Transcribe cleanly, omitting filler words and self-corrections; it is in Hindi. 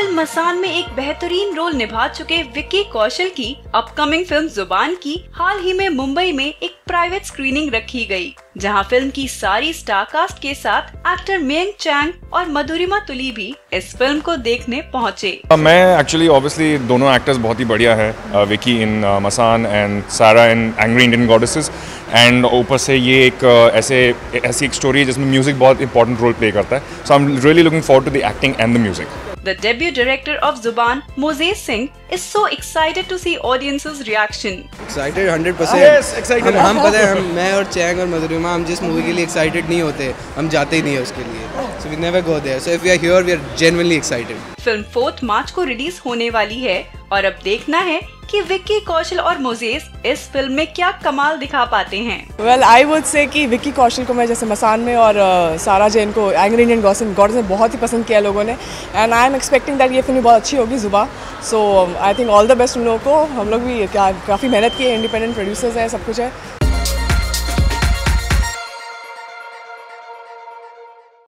दरअसल मसान में एक बेहतरीन रोल निभा चुके विक्की कौशल की अपकमिंग फिल्म जुबान की हाल ही में मुंबई में एक प्राइवेट स्क्रीनिंग रखी गई, जहां फिल्म की सारी स्टार कास्ट के साथ एक्टर मेंग चैंग और मधुरिमा तुली भी इस फिल्म को देखने पहुंचे। मैं एक्चुअली ऑब्वियसली दोनों एक्टर्स बहुत ही बढ़िया है, विकी इन मसान एंड सारा in angry Indian goddesses, and ऊपर से ये एक ऐसी एक स्टोरी है जिसमें म्यूजिक बहुत इंपॉर्टेंट रोल प्ले करता है, so I am really looking forward to the acting and the music. The debut director of Zubaan, Mujezz, Singh, is so excited to see audience's reaction. Excited 100%. Yes, excited. हम पता है मैं और चैंग और मधुरिमा हम जिस मूवी के लिए excited नहीं होते, हम जाते ही नहीं है उसके लिए. So we never go there. So if we are here, we are genuinely excited. Film 4 March को रिलीज होने वाली है और अब देखना है कि विक्की कौशल और मुजेज़ इस फिल्म में क्या कमाल दिखा पाते हैं। वेल आई वुड से कि विक्की कौशल को मैं जैसे मसान में और सारा जैन को एंग्री इंडियन गॉडेसेस में बहुत ही पसंद किया लोगों ने, and I am expecting that ये फिल्म बहुत अच्छी होगी Zubaan, so I think all the best उन लोगों को। हम लोग भी काफ़ी मेहनत की है, इंडिपेंडेंट प्रोड्यूसर्स हैं, सब कुछ है,